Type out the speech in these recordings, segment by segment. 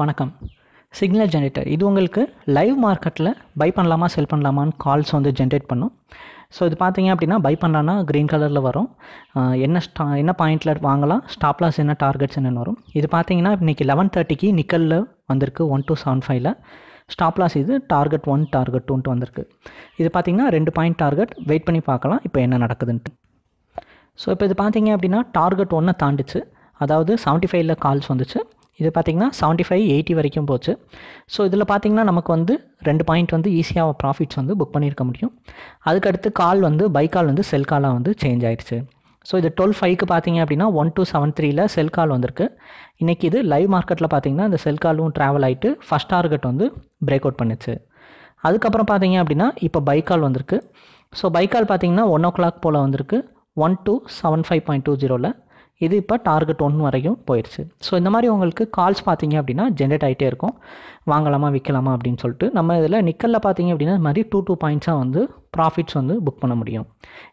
வணக்கம். Signal generator இது உங்களுக்கு லைவ் மார்க்கெட்டில் பை பண்ணலாமா செல் பண்ணலாமான்னு கால்ஸ் வந்து ஜென்ரேட் பண்ணும். ஸோ இது பார்த்தீங்க அப்படின்னா பை பண்ணலான்னா க்ரீன் கலரில் வரும், என்ன பாயிண்டில் வாங்கலாம், ஸ்டாப்லாஸ் என்ன, டார்கெட்ஸ் என்னென்னு வரும். இது பார்த்தீங்கன்னா இன்றைக்கி 11:30க்கு நிக்கலில் வந்திருக்கு 1275ல். ஸ்டாப்லாஸ் இது டார்கெட் 1 டார்கெட் 2ன்ட்டு வந்திருக்கு. இது பார்த்தீங்கன்னா 2 பாயிண்ட் டார்கெட், வெயிட் பண்ணி பார்க்கலாம் இப்போ என்ன நடக்குதுன்ட்டு. ஸோ இப்போ இது பார்த்தீங்க அப்படின்னா டார்கெட் 1 தாண்டிச்சு, அதாவது 75ல் கால்ஸ் வந்துச்சு. இது பார்த்திங்கன்னா 75-80 வரைக்கும் போச்சு. ஸோ இதில் பார்த்திங்கன்னா நமக்கு வந்து 2 பாயிண்ட் வந்து ஈஸியாக ப்ராஃபிட்ஸ் வந்து புக் பண்ணியிருக்க முடியும். அதுக்கடுத்து கால் வந்து பை கால் வந்து செல் காலாக வந்து சேஞ்ச் ஆகிடுச்சு. ஸோ இது 12:05க்கு பார்த்திங்க அப்படின்னா 1273ல் செல் கால் வந்திருக்கு. இன்றைக்கி இது லைவ் மார்க்கெட்டில் பார்த்திங்கன்னா இந்த செல் காலும் ட்ராவல் ஆகிட்டு ஃபஸ்ட் டார்கெட் வந்து பிரேக் அவுட் பண்ணிச்சு. அதுக்கப்புறம் பார்த்திங்க அப்படின்னா இப்போ பை கால் வந்திருக்கு. ஸோ பை கால் பார்த்திங்கன்னா 1 o'clock போல் வந்திருக்கு 1275.20ல். இது இப்போ டார்கெட் 1 வரைக்கும் போயிடுச்சு. ஸோ இந்த மாதிரி உங்களுக்கு கால்ஸ் பார்த்தீங்க அப்படின்னா ஜென்ரேட் ஆகிட்டே இருக்கும், வாங்கலாமா விற்கலாமா அப்படின்னு சொல்லிட்டு. நம்ம இதில் நிக்கலில் பார்த்தீங்க அப்படின்னா இது மாதிரி 2 பாயிண்ட்ஸாக வந்து ப்ராஃபிட்ஸ் வந்து புக் பண்ண முடியும்.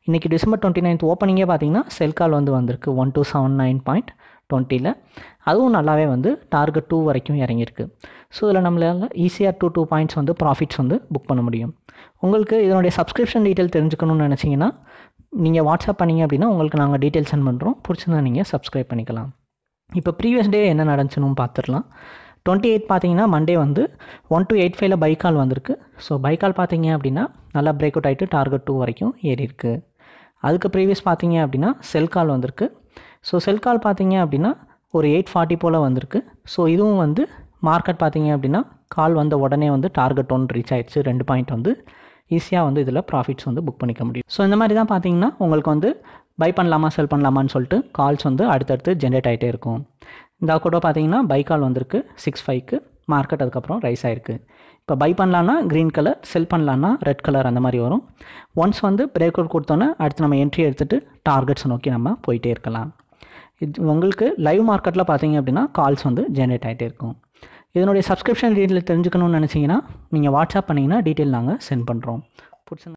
இன்றைக்கி டிசம்பர் 29 ஓப்பனிங்கே பார்த்தீங்கன்னா செல் கால் வந்து வந்திருக்கு 1279.20ல். அதுவும் நல்லாவே வந்து டார்கெட் 2 வரைக்கும் இறங்கியிருக்கு. ஸோ இதில் நம்மளால் ஈஸியாக 2 பாயிண்ட்ஸ் வந்து ப்ராஃபிட்ஸ் வந்து புக் பண்ண முடியும். உங்களுக்கு இதனுடைய சப்ஸ்கிரிப்ஷன் டீட்டெயில் தெரிஞ்சுக்கணும்னு நினச்சிங்கன்னா நீங்கள் வாட்ஸ்அப் பண்ணிங்க அப்படின்னா உங்களுக்கு நாங்கள் டீட்டெயில்ஸ் சென்ட் பண்ணுறோம். பிடிச்சிருந்தா நீங்கள் சப்ஸ்கிரைப் பண்ணிக்கலாம். இப்போ ப்ரீவியஸ் டே என்ன நடந்துச்சுன்னு பார்த்துடலாம். 28 பார்த்தீங்கன்னா மண்டே வந்து 1285ல் பை கால் வந்திருக்கு. ஸோ பை கால் பார்த்தீங்க அப்படின்னா நல்லா பிரேக் அவுட் ஆகிட்டு டார்கெட் 2 வரைக்கும் ஏறி இருக்குது. அதுக்கு ப்ரீவியஸ் பார்த்தீங்க அப்படின்னா செல் கால் வந்திருக்கு. ஸோ செல் கால் பார்த்தீங்க அப்படின்னா ஒரு 840 போல் வந்திருக்கு. ஸோ இதுவும் வந்து மார்க்கெட் பார்த்தீங்க அப்படின்னா கால் வந்த உடனே வந்து டார்கெட் 1 ரீச் ஆகிடுச்சு. 2 பாயிண்ட் வந்து ஈஸியாக வந்து இதில் ப்ராஃபிட்ஸ் வந்து புக் பண்ணிக்க முடியும். ஸோ இந்த மாதிரி தான் பார்த்தீங்கன்னா உங்களுக்கு வந்து பை பண்ணலாமா செல் பண்ணலாமான்னு சொல்லிட்டு கால்ஸ் வந்து அடுத்தடுத்து ஜென்ரேட் ஆகிட்டே இருக்கும். இந்த கூட பார்த்தீங்கன்னா பை கால் வந்திருக்கு 6:05க்கு மார்க்கெட், அதுக்கப்புறம் ரைஸ் ஆகிருக்கு. இப்போ பை பண்ணலான்னா க்ரீன் கலர், செல் பண்ணலான்னா ரெட் கலர், அந்த மாதிரி வரும். ஒன்ஸ் வந்து பிரேக் அவுட் கொடுத்தோன்னே அடுத்து நம்ம என்ட்ரி எடுத்துகிட்டு டார்கெட்ஸ் நோக்கி நம்ம போயிட்டே இருக்கலாம். இது உங்களுக்கு லைவ் மார்க்கெட்டில் பார்த்தீங்க அப்படின்னா கால்ஸ் வந்து ஜென்ரேட் ஆகிட்டே இருக்கும். இதனுடைய சப்ஸ்கிரிப்ஷன் டீட்டெயில் தெரிஞ்சுக்கணும்னு நினச்சிங்கன்னா நீங்கள் வாட்ஸ்அப் பண்ணிங்கன்னா டீட்டெயில் நாங்கள் சென்ட் பண்ணுறோம். பிடிச்ச